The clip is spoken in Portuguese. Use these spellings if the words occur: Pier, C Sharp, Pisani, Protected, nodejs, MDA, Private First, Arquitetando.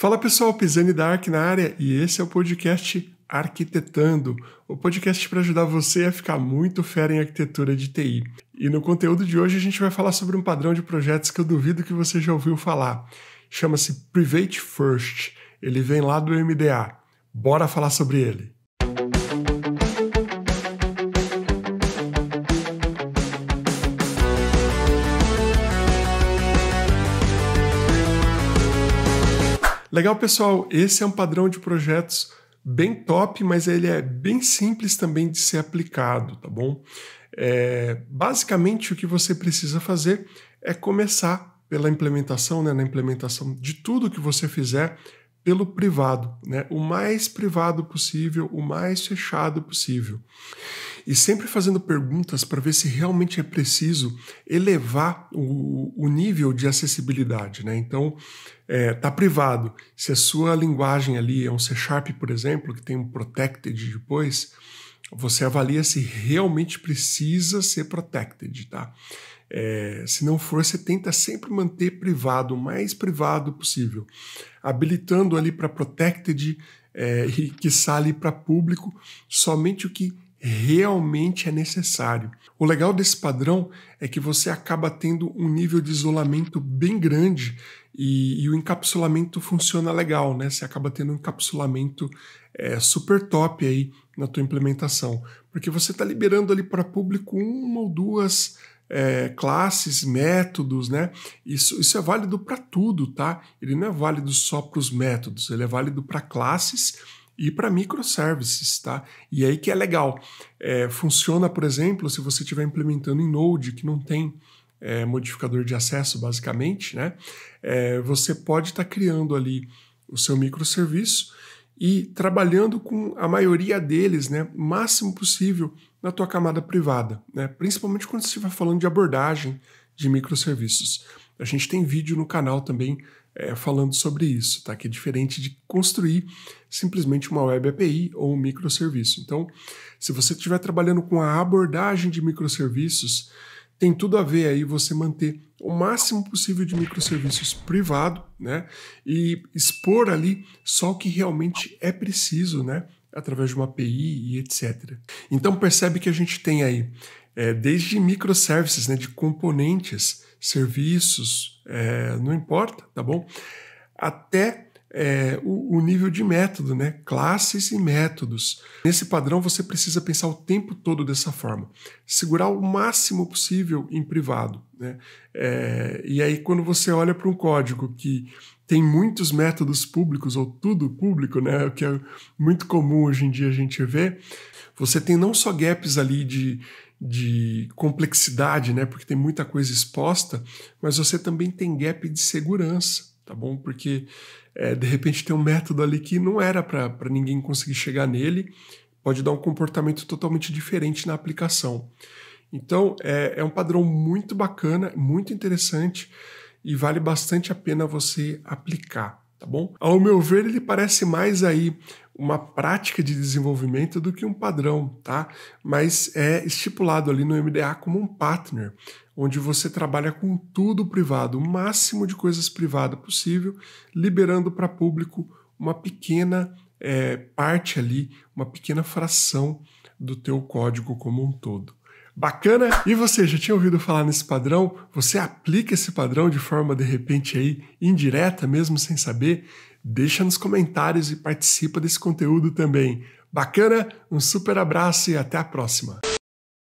Fala pessoal, Pisani da Arqui na área e esse é o podcast Arquitetando, o podcast para ajudar você a ficar muito fera em arquitetura de TI. E no conteúdo de hoje a gente vai falar sobre um padrão de projetos que eu duvido que você já ouviu falar. Chama-se Private First, ele vem lá do MDA. Bora falar sobre ele. Legal, pessoal, esse é um padrão de projetos bem top, mas ele é bem simples também de ser aplicado, tá bom? Basicamente, o que você precisa fazer é começar pela implementação, né? Na implementação de tudo que você fizer pelo privado, né? O mais privado possível, o mais fechado possível. E sempre fazendo perguntas para ver se realmente é preciso elevar o nível de acessibilidade, né? Então, tá privado. Se a sua linguagem ali é um C Sharp, por exemplo, que tem um Protected depois, você avalia se realmente precisa ser Protected, tá? Se não for, você tenta sempre manter privado, o mais privado possível, habilitando ali para Protected e quiçá ali para público somente o que realmente é necessário. O legal desse padrão é que você acaba tendo um nível de isolamento bem grande e o encapsulamento funciona legal, né? Você acaba tendo um encapsulamento super top aí na tua implementação, porque você está liberando ali para público uma ou duas classes, métodos, né? Isso é válido para tudo, tá? Ele não é válido só para os métodos, ele é válido para classes e para microservices, tá? E aí que é legal. Funciona, por exemplo, se você estiver implementando em Node, que não tem modificador de acesso, basicamente, né? Você pode estar criando ali o seu microserviço e trabalhando com a maioria deles, né, o máximo possível na tua camada privada, né? Principalmente quando você estiver falando de abordagem de microserviços. A gente tem vídeo no canal também falando sobre isso, tá? Que é diferente de construir simplesmente uma web API ou um microserviço. Então, se você estiver trabalhando com a abordagem de microserviços, tem tudo a ver aí você manter o máximo possível de microserviços privado, né? E expor ali só o que realmente é preciso, né? Através de uma API e etc. Então percebe que a gente tem aí desde microservices, né? De componentes, serviços, não importa, tá bom? Até o nível de método, né? Classes e métodos. Nesse padrão você precisa pensar o tempo todo dessa forma. Segurar o máximo possível em privado, né? E aí quando você olha para um código que tem muitos métodos públicos, ou tudo público, né? O que é muito comum hoje em dia a gente vê, você tem não só gaps ali de complexidade, né? Porque tem muita coisa exposta, mas você também tem gap de segurança, tá bom? Porque de repente tem um método ali que não era para ninguém conseguir chegar nele, pode dar um comportamento totalmente diferente na aplicação. Então é um padrão muito bacana, muito interessante e vale bastante a pena você aplicar, tá bom? Ao meu ver, ele parece mais aí uma prática de desenvolvimento do que um padrão, tá? Mas é estipulado ali no MDA como um partner, onde você trabalha com tudo privado, o máximo de coisas privadas possível, liberando para público uma pequena parte ali, uma pequena fração do teu código como um todo. Bacana? E você, já tinha ouvido falar nesse padrão? Você aplica esse padrão de forma, de repente, aí, indireta, mesmo sem saber? Deixa nos comentários e participa desse conteúdo também. Bacana? Um super abraço e até a próxima!